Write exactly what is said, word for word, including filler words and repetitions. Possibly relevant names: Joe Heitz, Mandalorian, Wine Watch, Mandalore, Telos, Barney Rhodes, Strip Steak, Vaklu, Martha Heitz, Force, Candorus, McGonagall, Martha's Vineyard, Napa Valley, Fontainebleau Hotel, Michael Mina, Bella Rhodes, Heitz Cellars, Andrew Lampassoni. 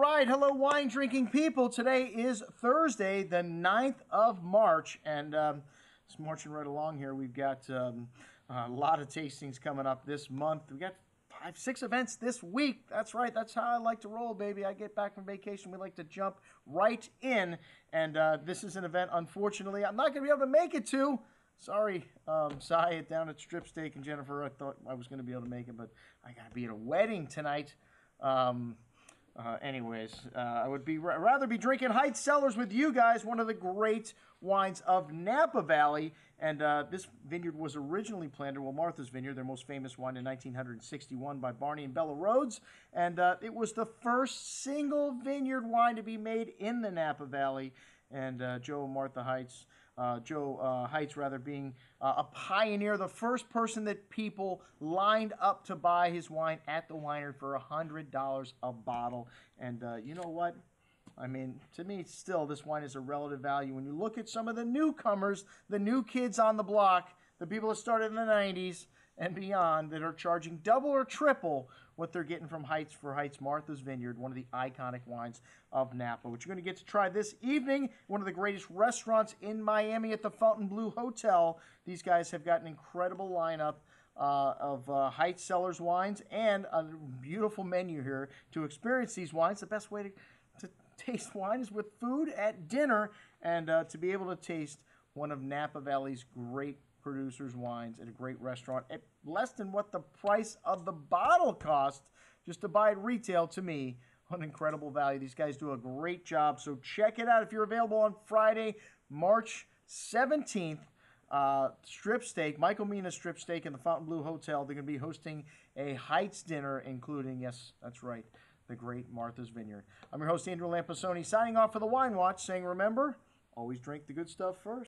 Right, hello wine drinking people. Today is Thursday, the ninth of March, and um, just marching right along here. We've got um, a lot of tastings coming up this month. We got five, six events this week. That's right, that's how I like to roll, baby. I get back from vacation, we like to jump right in, and uh, this is an event, unfortunately, I'm not going to be able to make it to. Sorry, um, Cy, down at Strip Steak, and Jennifer, I thought I was going to be able to make it, but I got to be at a wedding tonight. Um, uh, anyways, uh, I would be rather be drinking Heitz Cellars with you guys, one of the great wines of Napa Valley. And uh, this vineyard was originally planted, well, Martha's Vineyard, their most famous wine, in nineteen sixty-one by Barney and Bella Rhodes. And uh, it was the first single vineyard wine to be made in the Napa Valley. And uh, Joe and Martha Heitz, uh, Joe uh, Heitz rather, being uh, a pioneer, the first person that people lined up to buy his wine at the winery for one hundred dollars a bottle. And uh, you know what? I mean, to me, still, this wine is a relative value. When you look at some of the newcomers, the new kids on the block, the people that started in the nineties and beyond that are charging double or triple what they're getting from Heitz for Heitz Martha's Vineyard, one of the iconic wines of Napa, which you're going to get to try this evening. One of the greatest restaurants in Miami at the Fontainebleau Hotel. These guys have got an incredible lineup Uh, of uh, Heitz Cellars wines and a beautiful menu here to experience these wines. The best way to, to taste wine is with food at dinner, and uh, to be able to taste one of Napa Valley's great producers' wines at a great restaurant at less than what the price of the bottle cost just to buy at retail, to me, an incredible value. These guys do a great job, so check it out if you're available on Friday, March seventeenth. Uh, Strip Steak, Michael Mina Strip Steak in the Fontainebleau Hotel. They're going to be hosting a Heitz dinner, including, yes, that's right, the great Martha's Vineyard. I'm your host, Andrew Lampassoni, signing off for the Wine Watch, saying remember, always drink the good stuff first.